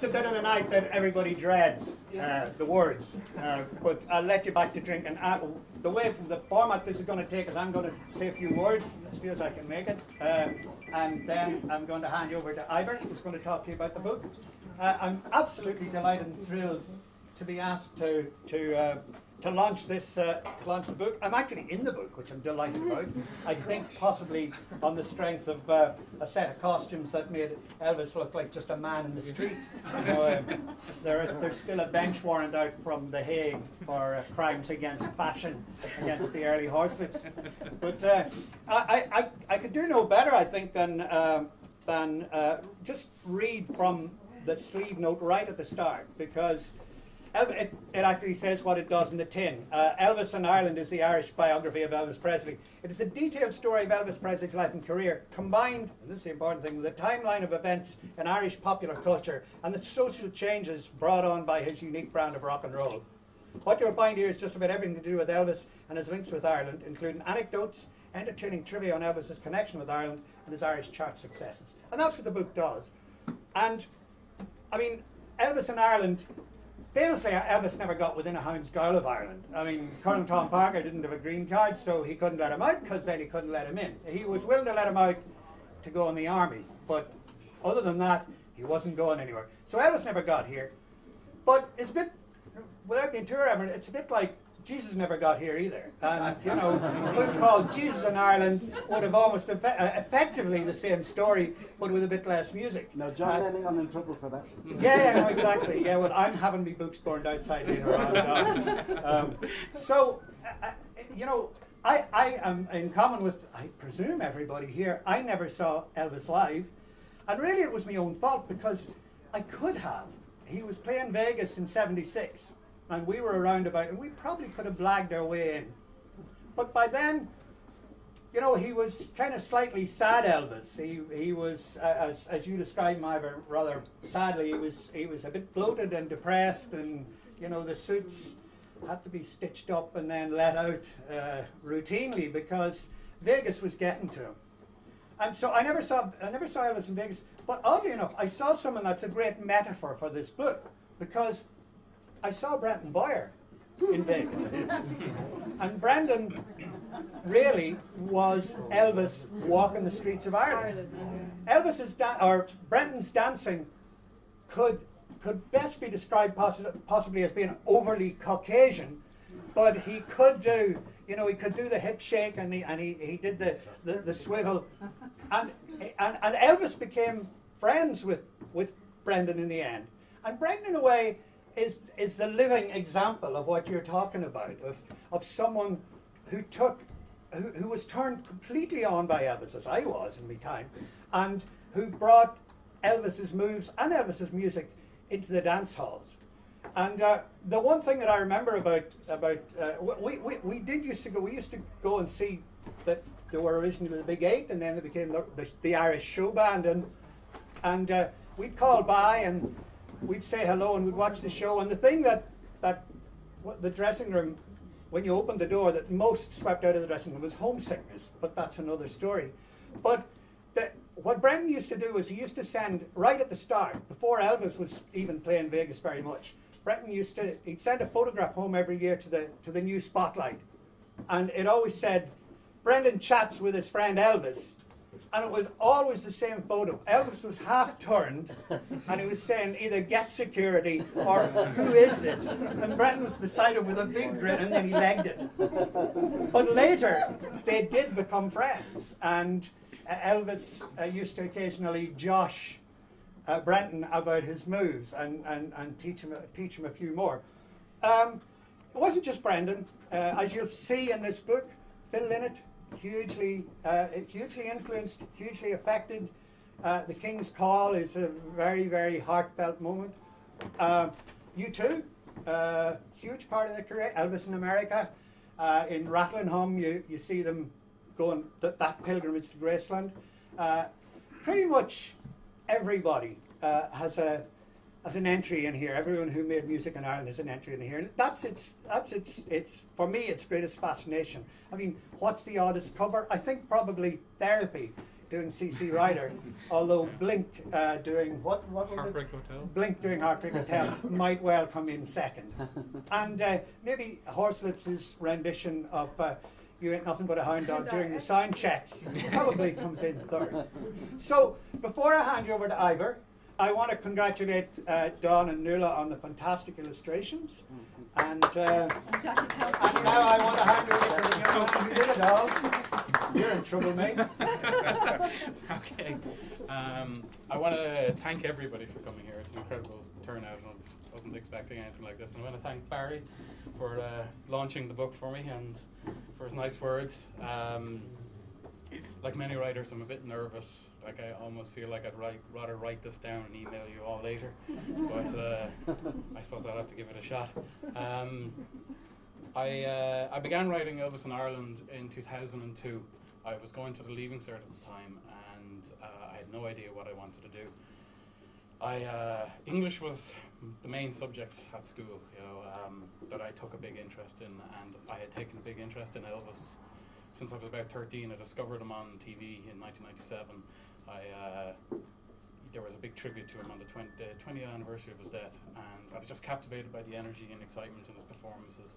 It's the bit of the night that everybody dreads, yes. The words. But I'll let you back to drink. And the way from the format this is going to take is I'm going to say a few words, as few as I can make it. And then I'm going to hand you over to Ivor, who's going to talk to you about the book. I'm absolutely delighted and thrilled to be asked to launch this the book. I'm actually in the book, which I'm delighted about. I think possibly on the strength of a set of costumes that made Elvis look like just a man in the street. You know, there's still a bench warrant out from The Hague for crimes against fashion, against the early Horslips. But I could do no better, I think, than just read from the sleeve note right at the start, because it actually says what it does in the tin. Elvis in Ireland is the Irish biography of Elvis Presley. It is a detailed story of Elvis Presley's life and career, combined, and this is the important thing, with a timeline of events in Irish popular culture and the social changes brought on by his unique brand of rock and roll. What you'll find here is just about everything to do with Elvis and his links with Ireland, including anecdotes, entertaining trivia on Elvis's connection with Ireland and his Irish chart successes. And that's what the book does. And, I mean, Elvis in Ireland, famously, Elvis never got within a hound's goal of Ireland. I mean, Colonel Tom Parker didn't have a green card, so he couldn't let him out, because then he couldn't let him in. He was willing to let him out to go in the army, but other than that, he wasn't going anywhere. So Elvis never got here. But it's a bit, without being too arrogant, it's a bit like Jesus never got here either. And, you know, a book called Jesus in Ireland would have almost effectively the same story, but with a bit less music. Now, John Lennon in trouble for that. Yeah, no, exactly. Yeah, well, I'm having me books burned outside later on. You know, I am, in common with, I presume, everybody here, I never saw Elvis live. And really, it was my own fault, because I could have. He was playing Vegas in '76. And we were around about, and we probably could have blagged our way in. But by then, you know, he was kind of slightly sad Elvis. He was, as you described him, Ivor, rather sadly, he was a bit bloated and depressed, and, you know, the suits had to be stitched up and then let out routinely, because Vegas was getting to him. And so I never saw Elvis in Vegas. But oddly enough, I saw someone that's a great metaphor for this book, because I saw Brendan Bowyer in Vegas, and Brendan really was Elvis walking the streets of Ireland. Elvis's Brendan's dancing could best be described possibly as being overly Caucasian, but he could do, you know, he could do the hip shake, and he did the swivel, and Elvis became friends with Brendan in the end, and Brendan in a way is the living example of what you're talking about, of someone who was turned completely on by Elvis, as I was in my time, and who brought Elvis's moves and Elvis's music into the dance halls. And the one thing that I remember about we used to go and see that they were originally the Big Eight, and then they became the Irish Show Band, and we'd call by and we'd say hello and we'd watch the show. And the thing the dressing room, when you opened the door, that most swept out of the dressing room was homesickness, but that's another story. But what Brendan used to do was he used to send, right at the start, before Elvis was even playing Vegas very much, Brendan he'd send a photograph home every year to the new Spotlight. And it always said, Brendan chats with his friend Elvis. And it was always the same photo. Elvis was half turned, and he was saying either get security or who is this? And Brendan was beside him with a big grin, and then he legged it. But later, they did become friends, and Elvis used to occasionally josh Brendan about his moves and teach him a few more. It wasn't just Brendan. As you'll see in this book, Phil Lynott, hugely influenced, hugely affected. The King's Call is a very, very heartfelt moment. U2, huge part of their career. Elvis in America. In Rattling Hum, you see them going that pilgrimage to Graceland. Pretty much everybody has an entry in here. Everyone who made music in Ireland has an entry in here, and that's for me its greatest fascination. I mean, what's the oddest cover? I think probably Therapy doing C.C. Rider, although Blink doing what was Heartbreak Hotel. Blink doing Heartbreak Hotel might well come in second. And maybe Horslips' rendition of You Ain't Nothing But a Hound Dog during the sound checks probably comes in third. So before I hand you over to Ivor, I want to congratulate Don and Nuala on the fantastic illustrations. And now I want to hand over to you. You did it all. You're in trouble, mate. Okay. I want to thank everybody for coming here. It's an incredible turnout. I wasn't expecting anything like this. And I want to thank Barry for launching the book for me and for his nice words. Like many writers, I'm a bit nervous. Like I almost feel like I'd rather write this down and email you all later. But I suppose I'll have to give it a shot. I began writing Elvis in Ireland in 2002. I was going to the Leaving Cert at the time, and I had no idea what I wanted to do. English was the main subject at school, you know, that I took a big interest in, and I had taken a big interest in Elvis since I was about 13. I discovered him on TV in 1997. There was a big tribute to him on the 20th anniversary of his death, and I was just captivated by the energy and excitement in his performances.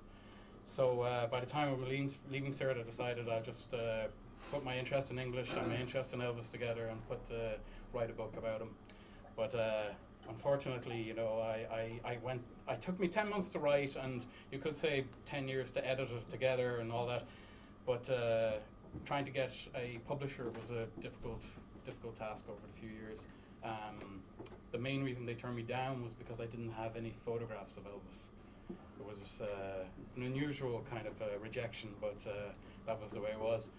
So by the time I was leaving Cert, I decided I'd just put my interest in English and my interest in Elvis together and write a book about him. But unfortunately, you know, it took me 10 months to write, and you could say 10 years to edit it together and all that. But trying to get a publisher was a difficult task over the few years. The main reason they turned me down was because I didn't have any photographs of Elvis. It was an unusual kind of rejection, but that was the way it was.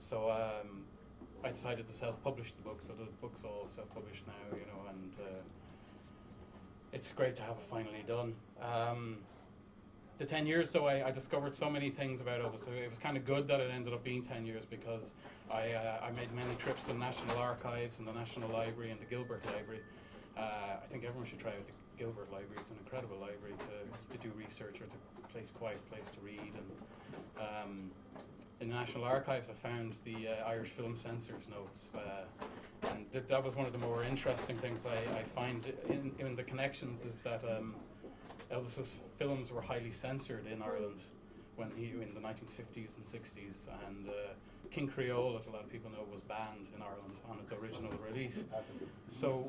So I decided to self-publish the book, so the book's all self-published now, you know, and it's great to have it finally done. The 10 years, though, I discovered so many things about Elvis. It was kind of good that it ended up being 10 years because I made many trips to the National Archives and the National Library and the Gilbert Library. I think everyone should try out the Gilbert Library. It's an incredible library to do research, or it's a place, quiet place to read. And in the National Archives, I found the Irish Film Censors notes. And that was one of the more interesting things I find in the connections, is that Elvis's films were highly censored in Ireland in the 1950s and 60s, and King Creole, as a lot of people know, was banned in Ireland on its original release. So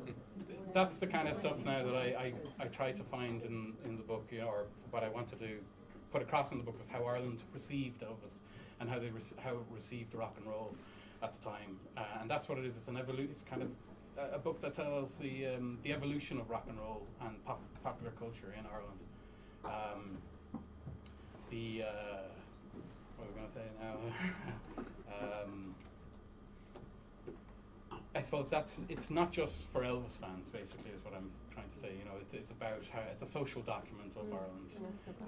that's the kind of stuff now that I try to find in the book, you know, or what I wanted to put across in the book was how Ireland received Elvis and how it received rock and roll at the time. And that's what it is. It's an evolution. It's kind of a book that tells the evolution of rock and roll and popular culture in Ireland. What was I going to say now? I suppose it's not just for Elvis fans, basically, is what I'm trying to say. You know, it's about how it's a social document of Ireland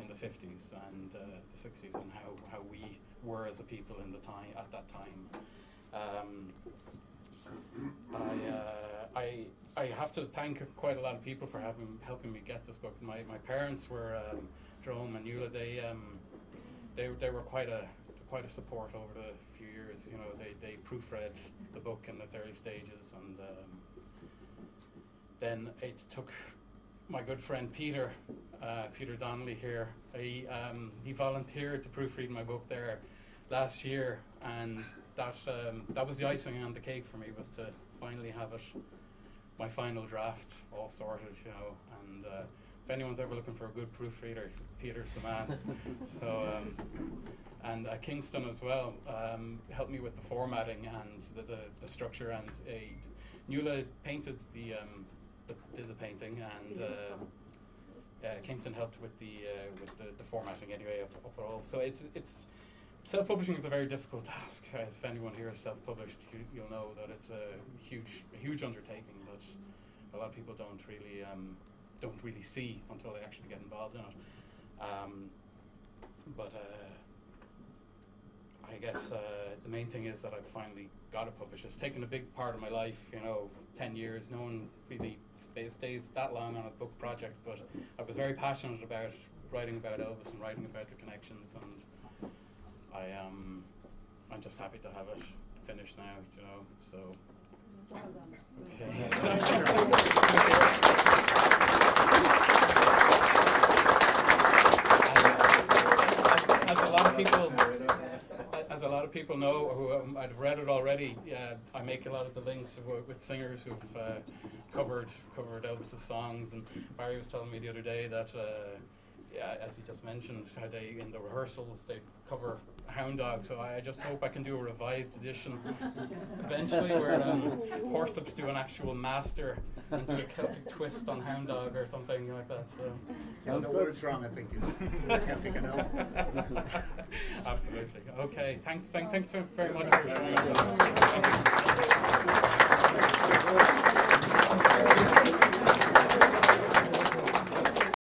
in the 50s and the 60s, and how we were as a people in the time at that time. I have to thank quite a lot of people for helping me get this book. My parents were Jerome and Eula. They were quite a support over the few years. You know, they proofread the book in its early stages, and then it took my good friend Peter Donnelly here. He volunteered to proofread my book there last year, and that was the icing on the cake for me, was to finally have it. My final draft all sorted, you know, and if anyone's ever looking for a good proofreader, Peter's the man. So, and Kingston as well helped me with the formatting and the structure, and Nuala painted did the painting, and Kingston helped with the formatting anyway of it all. So it's self-publishing is a very difficult task. If anyone here is self-published, you'll know that it's a huge undertaking that a lot of people don't really see until they actually get involved in it. But I guess the main thing is that I've finally got it published. It's taken a big part of my life, you know, 10 years. No one really stays that long on a book project, but I was very passionate about writing about Elvis and writing about the connections, and I'm just happy to have it finished now, you know, so. Well done. Okay. As a lot of people know, who I've read it already, I make a lot of the links with singers who've covered Elvis' songs. And Barry was telling me the other day that, as he just mentioned, how they, in the rehearsals, they cover Hound Dog. So I just hope I can do a revised edition eventually, where Horslips do an actual master and do a Celtic twist on Hound Dog or something like that. So. Yeah, the word's wrong, I think. Celtic and elf. Absolutely. Okay. Thanks so very much for sharing.